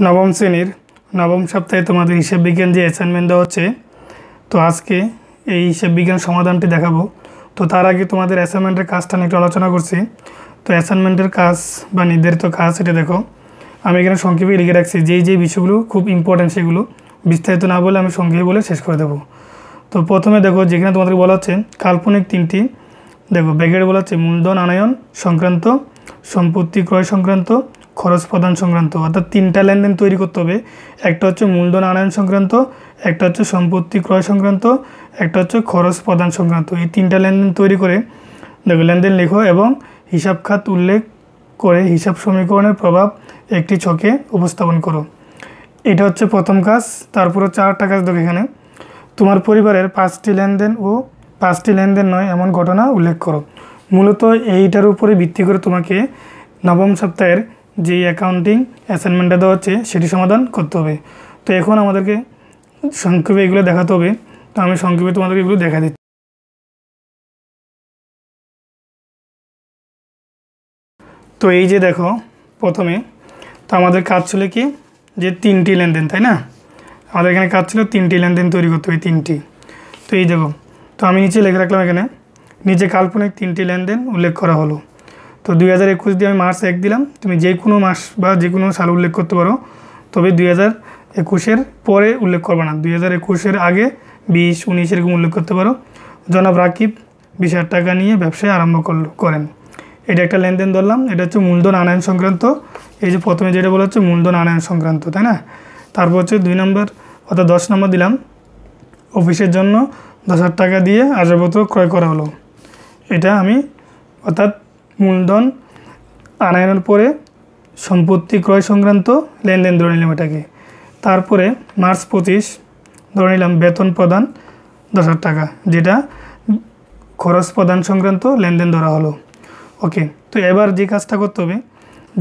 नवम श्रेणीर नवम सप्ताहे तुम्हारे हिसाब विज्ञान जो असाइनमेंट देवा तो आज के हिसाब विज्ञान समाधान देखो। तो तार आगे तुम्हारे असाइनमेंटर काजटा निये आलोचना करछि। तो असाइनमेंटर काज बा निर्धारित काज एटा देखो आमि एखाने संक्षेपे लिखे राखछि। जे विषयगुलो खूब इम्पोर्टेंट सेगुलो विस्तारित ना बोले आमि संक्षेपे बोले शेष करे देब। तो प्रथमे देखो जेखाने तुम्हादेर बला आछे काल्पनिक तीनटी देखो ब्रैकेट बला आछे मूलधन आनयन संक्रांत सम्पत्ति क्रय संक्रांत खरच प्रदान संक्रांत अर्थात तीनटा लेनदेन तैरि करते हैं। एक हे मूलधन आनयन संक्रांत, एक हे सम्पत्ति क्रय संक्रांत, एक हे खरच प्रदान संक्रांत। ये तीनटा लेनदेन तैरि करे देखो लेनदेन लेखो एवं हिसाब खात उल्लेख कर हिसाब समीकरण प्रभाव एक छके उपस्थापन करो। यहाँ हे प्रथम काज। तारपर चारटा काज देखो एखाने तुम्हार परिवारेर पाँचटी लेनदेन और पाँचटी लेनदेन नय एमन घटना उल्लेख करो। मूलत एइटार उपरे भित्ति करे तुम्हें नवम सप्ताहेर যে অ্যাকাউন্টিং অ্যাসাইনমেন্টটা দেওয়া হচ্ছে সেটি সমাধান করতে হবে। তো এখন আমাদেরকে সংক্ষেপে এগুলো দেখাতে হবে। তো আমি সংক্ষেপে তোমাদেরকে এগুলো দেখা দিচ্ছি। তো এই যে দেখো প্রথমে তো আমাদের কাজ ছিল কি যে তিনটি লেনদেন, তাই না? আমাদের এখানে কাজ ছিল তিনটি লেনদেন তৈরি করতে হবে, তিনটি। তো এই দেখো তো আমি নিচে লিখে রাখলাম এখানে নিচে কাল্পনিক তিনটি লেনদেন উল্লেখ করা হলো। तो 2021 दिए मार्च 1 दिलाम तुम जेको मास जेको साल उल्लेख करते पारो तबे 2021 पर उल्लेख करबा ना 2021 आगे 20 19 एरकम उल्लेख करते पारो। जनाब राकिब 20,000 टाका निये व्यवसाय आरम्भ करेन एटा एकटा लेनदेन धरलाम। एटा हच्छे मूलधन आनयन संक्रांत। एई जे प्रथमे जेटा बोला हच्छे मूलधन आनयन संक्रांत, ताई ना? तारपर हच्छे 2 नम्बर अर्थात 10 नम्बर दिलाम अफिसेर जन्य 10,000 टाका दिये आश्रयपत्र क्रय करा हलो। एटा आमि अर्थात मूलधन आनयन पर सम्पत्ति क्रय संक्रांत लेनदेन धरे निलाम। एटाके तारपरे मार्च 25 धरे निलाम वेतन प्रदान 10,000 टाका जेटा खरच प्रदान संक्रांत लेनदेन धरा हलो। ओके तो एबार जे काजटा करते होबे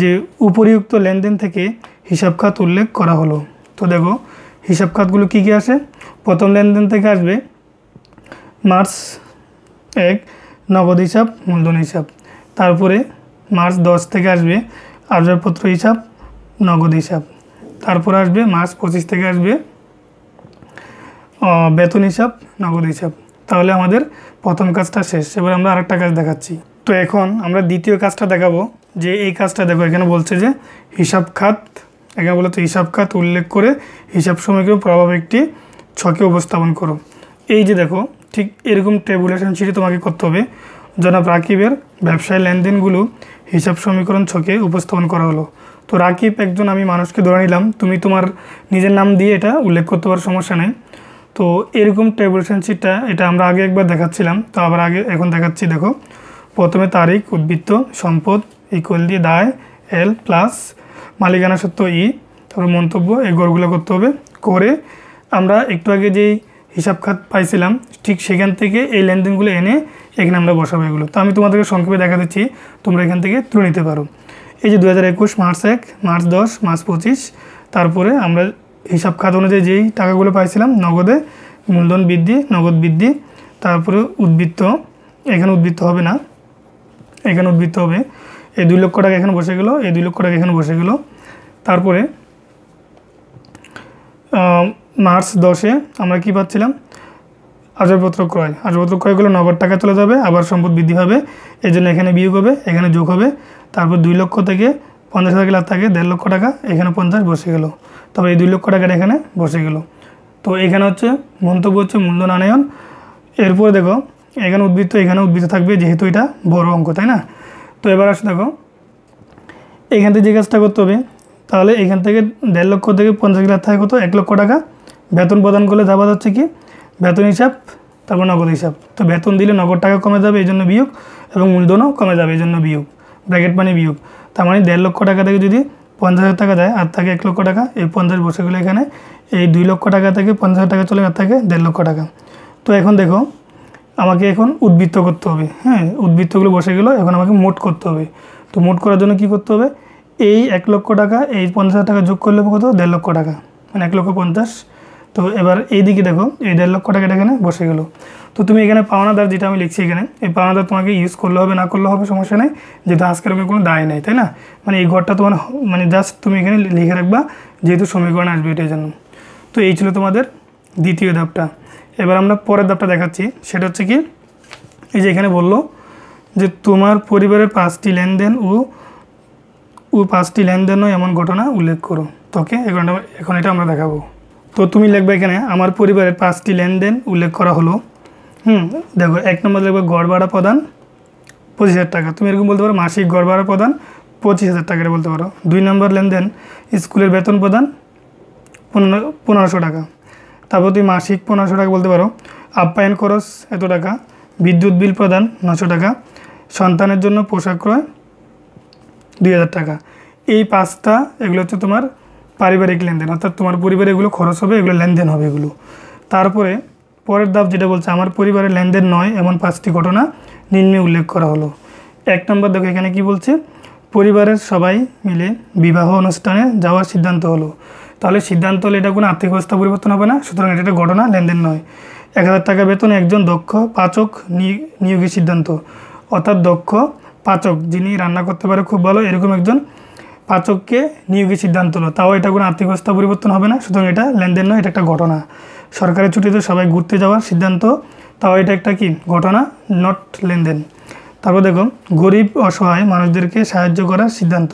जे उपर्युक्त लेनदेन थेके हिसाब खात उल्लेख करा हलो। तो देखो हिसाब खातगुलो कि कि आसे प्रथम लेनदेन थेके आसबे मार्च 1 नगद हिसाब मूलधन हिसाब, तारपरे मार्च 10 थेके आसबे आर्जपत्र हिसाब नगद हिसाब, तारपर आसबे मार्च 25 थेके आसबे वेतन हिसाब नगद हिसाब। ताहले आमादेर प्रथम काजटा शेष। एबार आमरा आरेकटा काज देखाच्छि। तो एखन आमरा द्वितीय काजटा देखाबो जे एई काजटा देखो एखाने बोलছে যে हिसाब खात एखाने बोलছে हिसाब खात उल्लेख करे हिसाब समीकरण प्रभाव एकटी छके उपस्थापन करो। এই যে দেখো ঠিক এরকম টেবুলেশন शीट তোমাকে করতে হবে। जनाब राकिबेर व्यवसाय लेनदेनगुलो हिसाब समीकरण छके उपस्थापन करा हलो। तो राकिब एकजन आमी मानुषके धरे निलाम तुमी तोमार निजेर नाम दिए एटा उल्लेख करते पारो, समस्या नाई। तो एरकम टेबुलेशन शीटटा एटा आमरा आगे एकबार देखाच्छिलाम तो आबार आगे एखन देखाच्छि। देखो प्रथमे तारीख उद्बृत्त सम्पद इक्वल दिए दाय एल प्लस मालिकाना सत्त्व इ तारपर मंतब्य ए गणनागुलो करते होबे करे आमरा एकटू आगे जेई हिसाब खात पाइছিলাম ठीक সেখান থেকে এই লেনদেনগুলো এনে এখানে আমরা বসাবো এগুলো। তো আমি তোমাদেরকে সংক্ষেপে দেখা দিচ্ছি, তোমরা এখান থেকে তুলে নিতে পারো। এই যে 2021 মার্চ 1 মার্চ 10 মার্চ 25 তারপরে আমরা হিসাব খাত অনুযায়ী যেই টাকাগুলো পাইছিলাম নগদে মূলধন বৃদ্ধি নগদ বৃদ্ধি তারপরে উদ্বৃত্ত এখানে উদ্বৃত্ত হবে না এখানে উদ্বৃত্ত হবে এই 2 লক্ষ টাকা এখানে বসে গেল এই 2 লক্ষ টাকা এখানে বসে গেল। তারপরে मार्च 10 আমরা কি পাচ্ছিলাম आश्रयपत्र क्रय করলে নগদ টাকা চলে যাবে আবার সম্পদ বৃদ্ধি হবে এজন্য এখানে বিয়োগ হবে এখানে যোগ হবে। তারপর 2 লক্ষ থেকে 50,000 টাকা থাকে 1.5 লক্ষ টাকা এখানে 50 বসে গেল তবে এই 2 লক্ষ টাকা এখানে বসে গেল। তো এখানে হচ্ছে মন্তব্য হচ্ছে মূলধন আনয়ন। এরপর দেখো এখানে উদ্বৃত্ত থাকবে যেহেতু এটা বড় অঙ্ক, তাই না? তো এবার আসো দেখো এখান থেকে যে কাজটা করতে হবে তাহলে এখান থেকে 1.5 লক্ষ থেকে 50,000 টাকা থাকে কত 1 লক্ষ টাকা বেতন প্রদান করলে যাবে হচ্ছে কি বেতন হিসাব তারপর নগদ হিসাব। তো বেতন দিলে নগদ টাকা কমে যাবে এইজন্য বিয়োগ এবং মূলধনও কমে যাবে এইজন্য বিয়োগ ব্র্যাকেট মানে বিয়োগ। তার মানে 1.5 লক্ষ টাকা থেকে যদি 50,000 টাকা যায় আর থাকে 1 লক্ষ টাকা এই 50 বসে গেলে এখানে এই 2 লক্ষ টাকা থেকে 50,000 টাকা চলে আর থাকে 1.5 লক্ষ টাকা। তো এখন দেখো আমাকে এখন উদ্বৃত্ত করতে হবে। হ্যাঁ উদ্বৃত্তগুলো বসে গেল এখন আমাকে মোট করতে হবে। তো মোট করার জন্য কি করতে হবে এই 1 লক্ষ টাকা এই 50,000 টাকা যোগ করলে কত 1.5 লক্ষ টাকা মানে 1,50,000 तो এবার এইদিকে দেখো এই 1.5 লক্ষ টাকা এখানে বসে গেল। তো তুমি এখানে পাওনাদার যেটা আমি লিখছি এখানে এই পাওনাদার তোমাকে ইউজ করলে হবে না করলে হবে সমস্যা নেই, যেহেতু আজকের ওকে কোনো দায় নেই তাই না, মানে এই ঘরটা তোমার মানে জাস্ট তুমি এখানে লিখে রাখবা যেহেতু সমীকরণ আসবে এটার জন্য। তো এই ছিল তোমাদের দ্বিতীয় ধাপটা। এবার আমরা পরের ধাপটা দেখাচ্ছি, সেটা হচ্ছে কি এই যে এখানে বললো যে তোমার পরিবারের 5টি লেনদেন ও 5টি লেনদেনও এমন ঘটনা উল্লেখ করো। তো ওকে এখন এটা আমরা দেখাবো। তো তুমি লিখবে এখানে আমার পরিবারের 5টি লেনদেন উল্লেখ করা হলো। দেখো এক নম্বর লিখবে গড় ভাড়া প্রদান 25,000 টাকা, তুমি এরকম বলতে পারো মাসিক গড় ভাড়া প্রদান 25,000 টাকা বলতে পারো। 2 নম্বর লেনদেন স্কুলের বেতন প্রদান 1,500 টাকা, তারপর তুমি মাসিক 1,500 টাকা বলতে পারো। আপ্যায়ন খরচ এত টাকা, বিদ্যুৎ বিল প্রদান 900 টাকা, সন্তানের জন্য পোশাক ক্রয় 2,000 টাকা। এই 5টা এগুলো হচ্ছে তোমার পারিবারিক লেনদেন, অর্থাৎ তোমার পরিবারে এগুলো খরচ হবে, এগুলো লেনদেন হবে এগুলো। তারপরে পরের ধাপ যেটা বলছে আমার পরিবারের লেনদেন নয় এমন 5টি ঘটনা নিম্নে উল্লেখ করা হলো। 1 নম্বর দেখো এখানে কি বলছে পরিবারের সবাই মিলে বিবাহ অনুষ্ঠানে যাওয়ার সিদ্ধান্ত হলো, তাহলে সিদ্ধান্ত হলে এটা কোনো আর্থিক অবস্থা পরিবর্তন হবে না, সুতরাং এটা একটা ঘটনা লেনদেন নয়। 1,000 টাকা বেতন একজন দক্ষ পাচক নিয়োগের সিদ্ধান্ত, অর্থাৎ দক্ষ পাচক যিনি রান্না করতে পারে খুব ভালো এরকম একজন পাচককে নিয়োগের সিদ্ধান্ত হলো, তাও এটা কোনো আর্থিক অবস্থা পরিবর্তন হবে না, সুতরাং এটা লেনদেন নয়, এটা একটা ঘটনা। সরকারি ছুটিতে সবাই ঘুরতে যাওয়ার সিদ্ধান্ত, তাও এটা একটা কি ঘটনা, নট লেনদেন। তারপর দেখো গরিব অসহায় মানুষদেরকে সাহায্য করার সিদ্ধান্ত,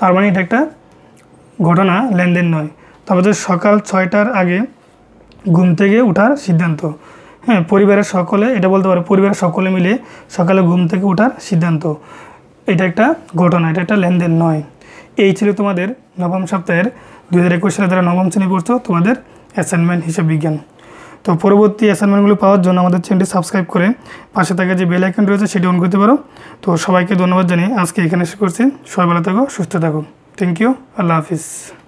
তার মানে এটা একটা ঘটনা লেনদেন নয়। তারপর সকাল 6টার আগে ঘুম থেকে ওঠার সিদ্ধান্ত, পরিবারের সকলে এটা বলতে পারো পরিবারের সকলে মিলে সকালে ঘুম থেকে ওঠার সিদ্ধান্ত, এটা একটা ঘটনা, এটা একটা লেনদেন নয়। এই ছিল তোমাদের নবম সপ্তাহের 2021 সালে যারা নবম শ্রেণী পড়ছো তোমাদের অ্যাসাইনমেন্ট হিসাব বিজ্ঞান। তো পরবর্তী অ্যাসাইনমেন্টগুলো পাওয়ার জন্য আমাদের চ্যানেলটি সাবস্ক্রাইব করে পাশে থাকা যে বেল আইকনটি রয়েছে সেটি অন করতে পারো। তো সবাইকে ধন্যবাদ জানিয়ে আজকে এখানে শেষ করছি। সবাই ভালো থাকো, সুস্থ থাকো। থ্যাংক ইউ, আল্লাহ হাফিজ।